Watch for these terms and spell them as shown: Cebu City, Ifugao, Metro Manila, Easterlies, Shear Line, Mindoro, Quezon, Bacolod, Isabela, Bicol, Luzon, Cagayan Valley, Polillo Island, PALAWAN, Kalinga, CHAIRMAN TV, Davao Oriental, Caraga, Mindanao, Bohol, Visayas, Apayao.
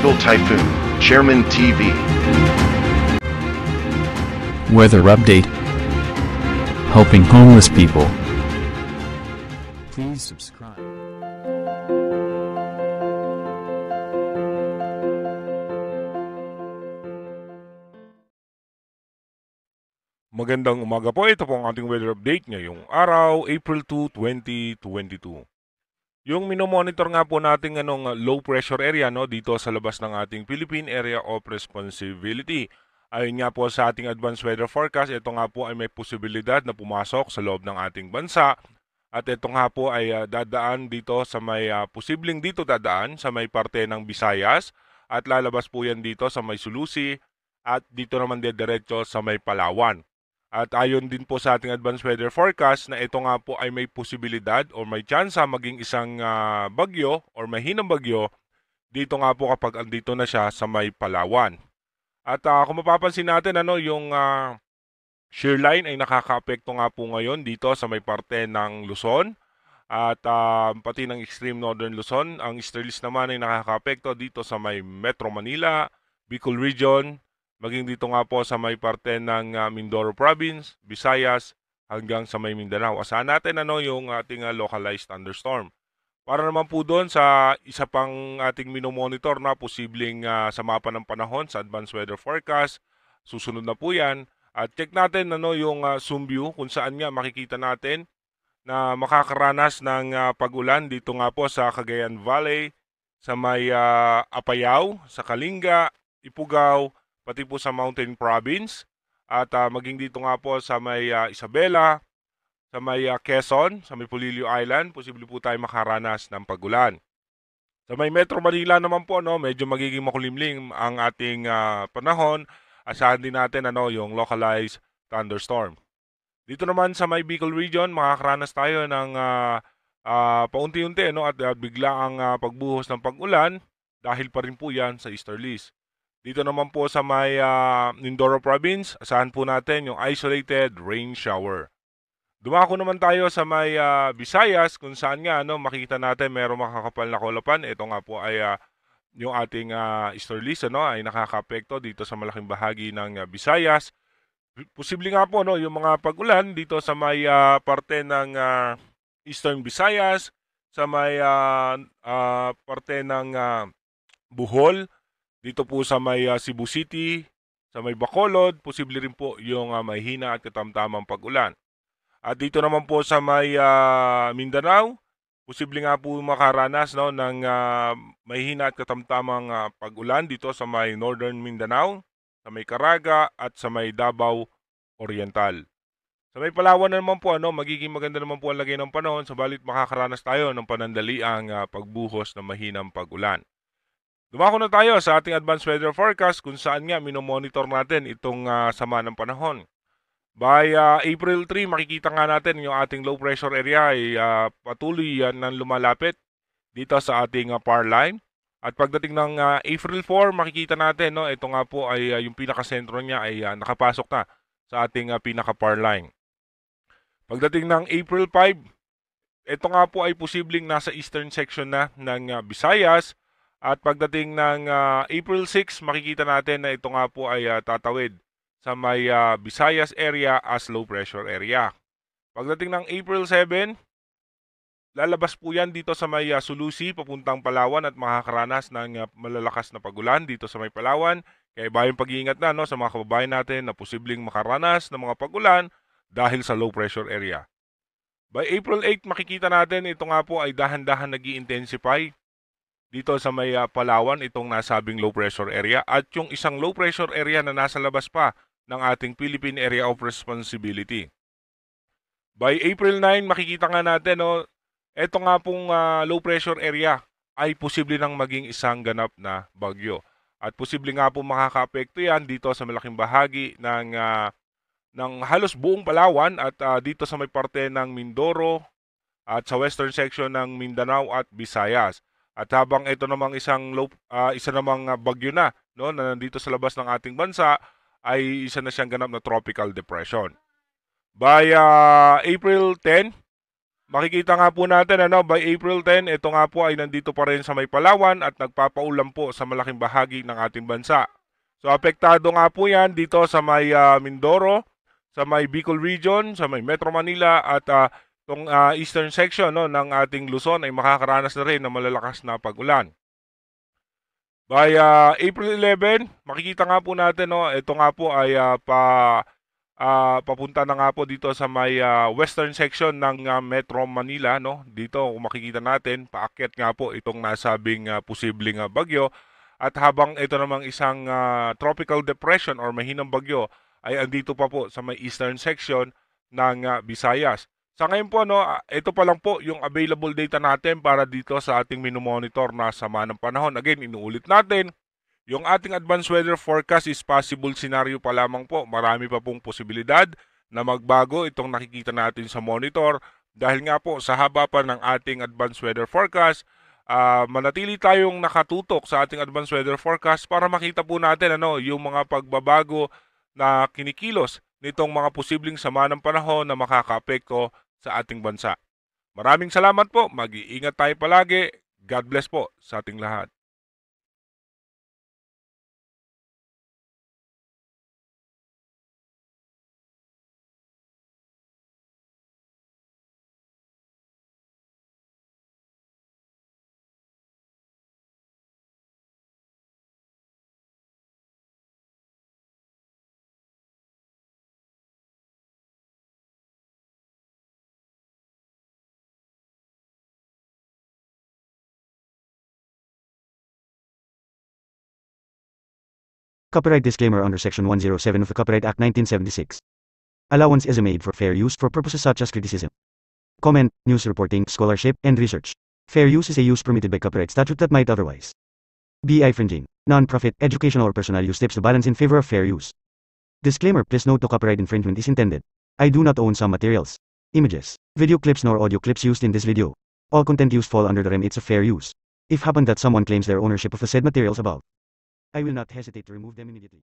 Global Typhoon, Chairman TV. Weather update. Helping homeless people. Please subscribe. Magandang umaga po. Ito po ang ating weather update ngayong araw, April 2, 2022. Yung minomonitor nga po natin anong low pressure area no dito sa labas ng ating Philippine Area of Responsibility. Ayun nga po sa ating advanced weather forecast, ito nga po ay may posibilidad na pumasok sa loob ng ating bansa. At ito nga po ay dadaan dito sa may posibleng dito dadaan sa may parte ng Visayas at lalabas po yan dito sa may Sulusi at dito naman diretso sa may Palawan. At ayon din po sa ating advanced weather forecast na ito nga po ay may posibilidad o may tsansa maging isang bagyo o mahinang bagyo dito nga po kapag andito na siya sa may Palawan. At kung mapapansin natin ano, yung shear line ay nakakaapekto nga po ngayon dito sa may parte ng Luzon at pati ng extreme northern Luzon. Ang stralis naman ay nakakaapekto dito sa may Metro Manila, Bicol Region, maging dito nga po sa may parte ng Mindoro Province, Visayas, hanggang sa may Mindanao. Asahan natin ano, yung ating localized thunderstorm. Para naman po doon sa isa pang ating minomonitor na posibleng sama pa ng panahon sa advanced weather forecast, susunod na po yan. At check natin ano, yung zoom view kung saan nga makikita natin na makakaranas ng pag-ulan dito nga po sa Cagayan Valley, sa may Apayao, sa Kalinga, Ifugao, pati po sa Mountain Province at maging dito nga po sa may Isabela, sa may Quezon, sa may Polillo Island, posible po tayo makaranas ng pagulan. Sa may Metro Manila naman po, no, medyo magiging makulimlim ang ating panahon. Asahan din natin ano, yung localized thunderstorm. Dito naman sa may Bicol Region, makakaranas tayo ng paunti-unti no, at bigla ang pagbuhos ng pagulan dahil pa rin po yan sa easterlies. Dito naman po sa may Mindoro Province, asahan po natin yung isolated rain shower. Dumako naman tayo sa may Visayas kung saan nga ano, makikita natin mayroong makakapal na kulapan. Ito nga po ay yung ating easterlies ano, ay nakakapekto dito sa malaking bahagi ng Visayas. Posible nga po no, yung mga pag-ulan dito sa may parte ng Eastern Visayas, sa may parte ng Bohol, dito po sa may Cebu City, sa may Bacolod, posible rin po yung may hina at katamtamang pag-ulan. At dito naman po sa may Mindanao, posible nga po makaranas no, ng may hina at katamtamang pag-ulan dito sa may Northern Mindanao, sa may Caraga at sa may Davao Oriental. Sa may Palawan naman po, ano, magiging maganda naman po ang lagay ng panahon, sabalit makakaranas tayo ng panandaliang pagbuhos ng mahinang pag-ulan. Dumako na tayo sa ating advanced weather forecast kung saan nga minomonitor natin itong sama ng panahon. By April 3, makikita nga natin yung ating low pressure area ay patuloy nang lumalapit dito sa ating power line. At pagdating ng April 4, makikita natin no, ito nga po ay yung pinakasentro niya ay nakapasok na sa ating pinaka-power line. Pagdating ng April 5, ito nga po ay posibleng nasa eastern section na ng Visayas. At pagdating ng April 6, makikita natin na ito nga po ay tatawid sa may Visayas area as low pressure area. Pagdating ng April 7, lalabas po yan dito sa may Sulusi papuntang Palawan at makakaranas ng malalakas na pagulan dito sa may Palawan. Kaya bayong pag-iingat na no, sa mga kababayan natin na posibleng makaranas ng mga pagulan dahil sa low pressure area. By April 8, makikita natin ito nga po ay dahan-dahan nag-i-intensify dito sa may Palawan, itong nasabing low pressure area at yung isang low pressure area na nasa labas pa ng ating Philippine Area of Responsibility. By April 9, makikita nga natin, no, eto nga pong low pressure area ay posible nang maging isang ganap na bagyo. At posible nga pong makakaapekto yan dito sa malaking bahagi ng halos buong Palawan at dito sa may parte ng Mindoro at sa western section ng Mindanao at Visayas. At habang ito namang isa namang bagyo na, no, na nandito sa labas ng ating bansa, ay isa na siyang ganap na tropical depression. By April 10, Makikita nga po natin by April 10, ito nga po ay nandito pa rin sa may Palawan at nagpapaulan po sa malaking bahagi ng ating bansa. So apektado nga po yan dito sa may Mindoro, sa may Bicol Region, sa may Metro Manila at itong eastern section ng ating Luzon ay makakaranas na rin ng malalakas na pag-ulan. By April 11, makikita nga po natin ito nga po ay papunta na nga po dito sa may western section ng Metro Manila. Dito makikita natin, paakyat nga po itong nasabing posibleng bagyo. At habang ito namang isang tropical depression or mahinang bagyo ay andito pa po sa may eastern section ng Visayas. Sa ngayon po, ito pa lang po yung available data natin para dito sa ating minomonitor na sama ng panahon. Again, inuulit natin. Yung ating advanced weather forecast is possible scenario pa lamang po. Marami pa pong posibilidad na magbago itong nakikita natin sa monitor. Dahil nga po sa haba pa ng ating advanced weather forecast, manatili tayong nakatutok sa ating advanced weather forecast para makita po natin yung mga pagbabago na kinikilos nitong mga posibleng sama ng panahon na makakaapekto sa ating bansa. Maraming salamat po. Mag-iingat tayo palagi. God bless po sa ating lahat. Copyright disclaimer under Section 107 of the Copyright Act 1976. Allowance is made for fair use for purposes such as criticism, comment, news reporting, scholarship, and research. Fair use is a use permitted by copyright statute that might otherwise be infringing. Non-profit, educational, or personal use tips to balance in favor of fair use. Disclaimer: please note no copyright infringement is intended. I do not own some materials, images, video clips, nor audio clips used in this video. All content used fall under the remits of fair use. If happen that someone claims their ownership of the said materials above, I will not hesitate to remove them immediately.